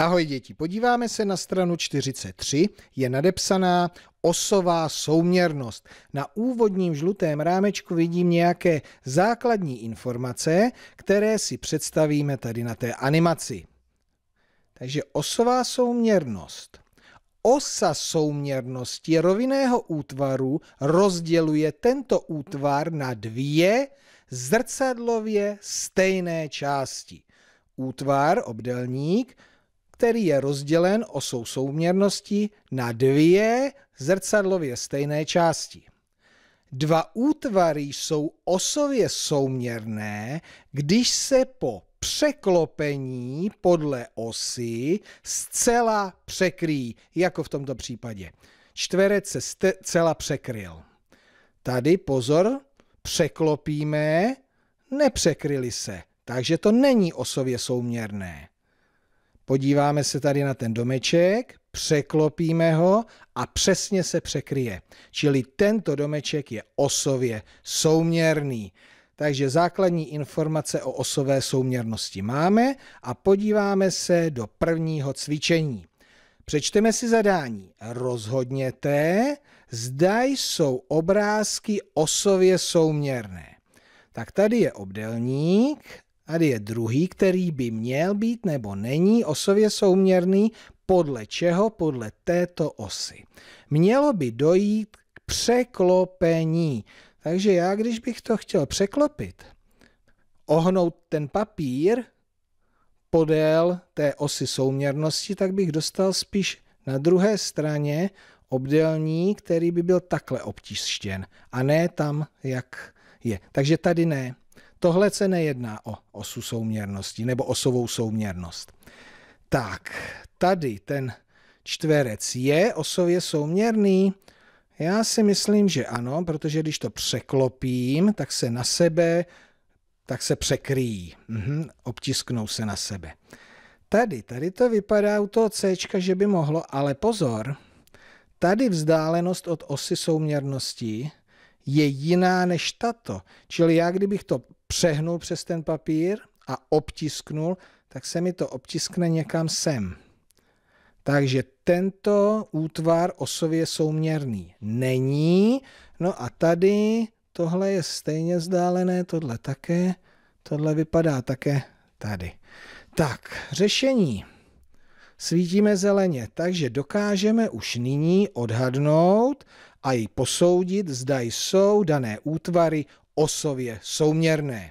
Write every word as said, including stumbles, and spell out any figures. Ahoj děti, podíváme se na stranu čtyřicet tři, je nadepsaná osová souměrnost. Na úvodním žlutém rámečku vidím nějaké základní informace, které si představíme tady na té animaci. Takže osová souměrnost. Osa souměrnosti rovinného útvaru rozděluje tento útvar na dvě zrcadlově stejné části. Útvar, obdélník, který je rozdělen osou souměrnosti na dvě zrcadlově stejné části. Dva útvary jsou osově souměrné, když se po překlopení podle osy zcela překryjí, jako v tomto případě. Čtverec se zcela překryl. Tady pozor, překlopíme, nepřekryli se, takže to není osově souměrné. Podíváme se tady na ten domeček, překlopíme ho a přesně se překryje. Čili tento domeček je osově souměrný. Takže základní informace o osové souměrnosti máme a podíváme se do prvního cvičení. Přečteme si zadání. Rozhodněte, zda jsou obrázky osově souměrné. Tak tady je obdélník. Tady je druhý, který by měl být nebo není osově souměrný, podle čeho? Podle této osy. Mělo by dojít k překlopení. Takže já, když bych to chtěl překlopit, ohnout ten papír podél té osy souměrnosti, tak bych dostal spíš na druhé straně obdélník, který by byl takhle obtištěn a ne tam, jak je. Takže tady ne. Tohle se nejedná o osu souměrnosti nebo osovou souměrnost. Tak, tady ten čtverec je osově souměrný. Já si myslím, že ano, protože když to překlopím, tak se na sebe, tak se překryjí. Mhm, obtisknou se na sebe. Tady, tady to vypadá u toho C-čka, že by mohlo, ale pozor, tady vzdálenost od osy souměrnosti je jiná než tato. Čili já, kdybych to přehnul přes ten papír a obtisknul, tak se mi to obtiskne někam sem. Takže tento útvar osově souměrný není. No a tady tohle je stejně vzdálené, tohle také, tohle vypadá také tady. Tak, řešení. Svítíme zeleně, takže dokážeme už nyní odhadnout a i posoudit, zda jsou dané útvary osově souměrné.